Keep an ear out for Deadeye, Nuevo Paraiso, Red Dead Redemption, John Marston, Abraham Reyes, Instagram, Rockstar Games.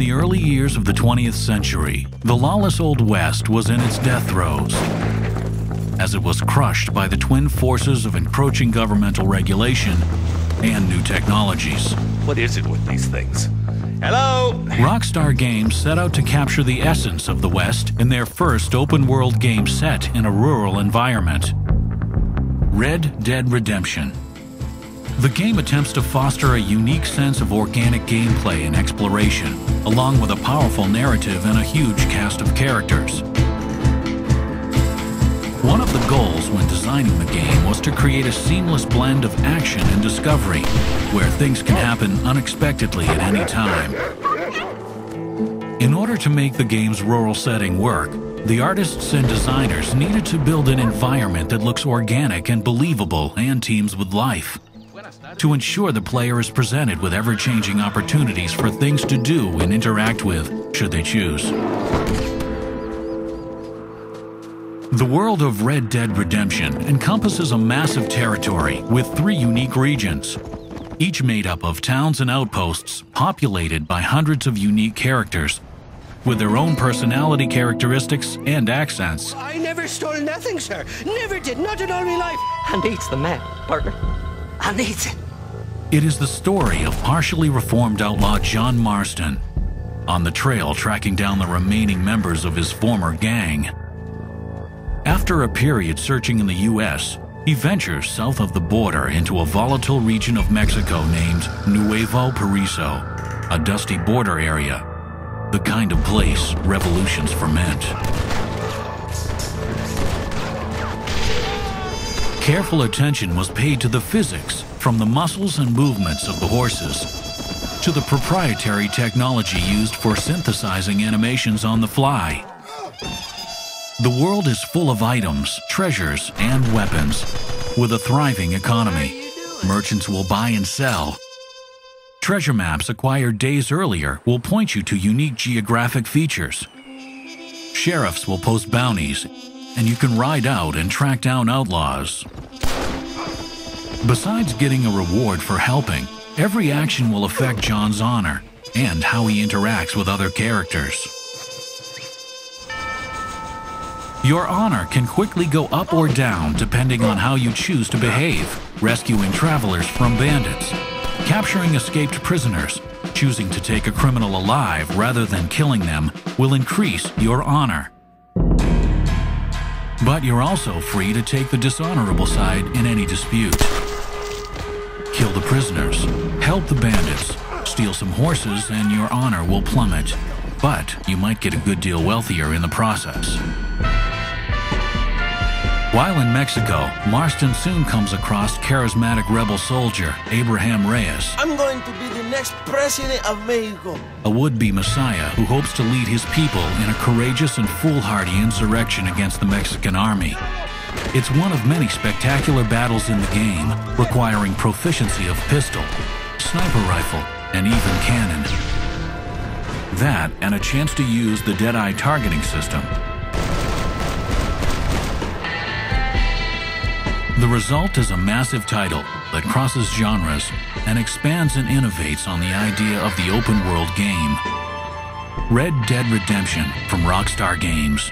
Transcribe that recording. the early years of the 20th century, the lawless Old West was in its death throes, as it was crushed by the twin forces of encroaching governmental regulation and new technologies. What is it with these things? Hello? Rockstar Games set out to capture the essence of the West in their first open-world game set in a rural environment, Red Dead Redemption. The game attempts to foster a unique sense of organic gameplay and exploration, along with a powerful narrative and a huge cast of characters. One of the goals when designing the game was to create a seamless blend of action and discovery, where things can happen unexpectedly at any time. In order to make the game's rural setting work, the artists and designers needed to build an environment that looks organic and believable and teems with life, to ensure the player is presented with ever-changing opportunities for things to do and interact with, should they choose. The world of Red Dead Redemption encompasses a massive territory with 3 unique regions, each made up of towns and outposts populated by hundreds of unique characters, with their own personality characteristics and accents. I never stole nothing, sir. Never did, not in all my life. And he's the man, partner. It is the story of partially reformed outlaw John Marston, on the trail tracking down the remaining members of his former gang. After a period searching in the U.S., he ventures south of the border into a volatile region of Mexico named Nuevo Paraiso, a dusty border area, the kind of place revolutions ferment. Careful attention was paid to the physics, from the muscles and movements of the horses, to the proprietary technology used for synthesizing animations on the fly. The world is full of items, treasures, and weapons, with a thriving economy. Merchants will buy and sell. Treasure maps acquired days earlier will point you to unique geographic features. Sheriffs will post bounties, and you can ride out and track down outlaws. Besides getting a reward for helping, every action will affect John's honor and how he interacts with other characters. Your honor can quickly go up or down depending on how you choose to behave, rescuing travelers from bandits, capturing escaped prisoners. Choosing to take a criminal alive rather than killing them will increase your honor. But you're also free to take the dishonorable side in any dispute. Kill the prisoners, help the bandits, steal some horses, and your honor will plummet. But you might get a good deal wealthier in the process. While in Mexico, Marston soon comes across charismatic rebel soldier Abraham Reyes. I'm going to be the next president of Mexico. A would-be messiah who hopes to lead his people in a courageous and foolhardy insurrection against the Mexican army. It's one of many spectacular battles in the game, requiring proficiency of pistol, sniper rifle, and even cannon. That and a chance to use the Deadeye targeting system. The result is a massive title that crosses genres and expands and innovates on the idea of the open world game. Red Dead Redemption from Rockstar Games.